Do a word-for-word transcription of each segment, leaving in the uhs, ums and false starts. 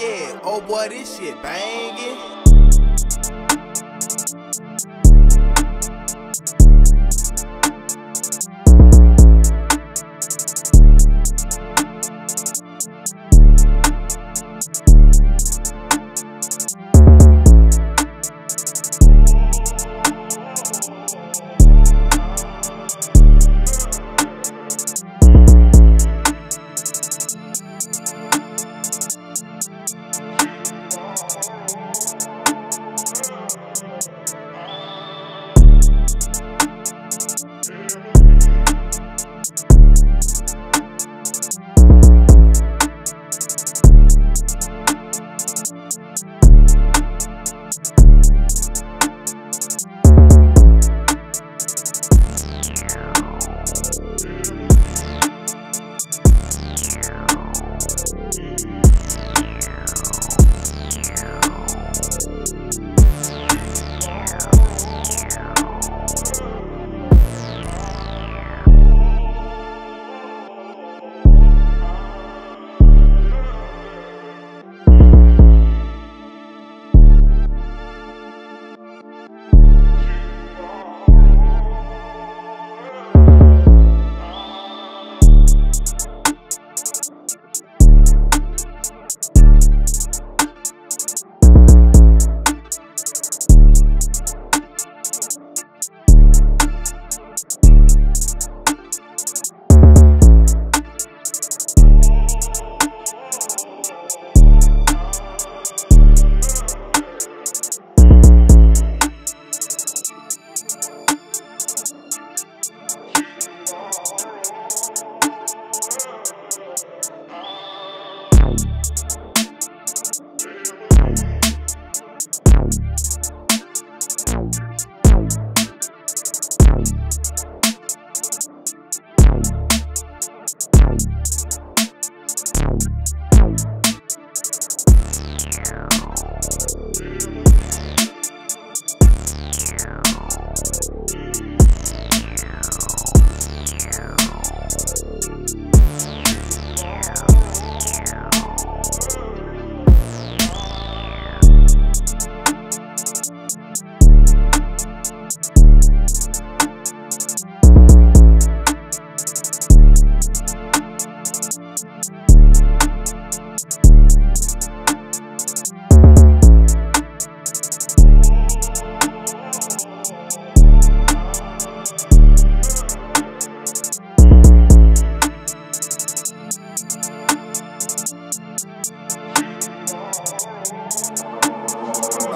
yeah, oh boy, this shit bangin'.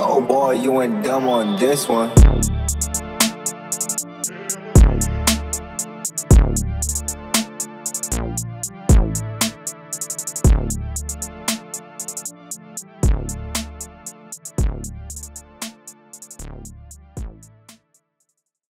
Oh boy, you ain't dumb on this one.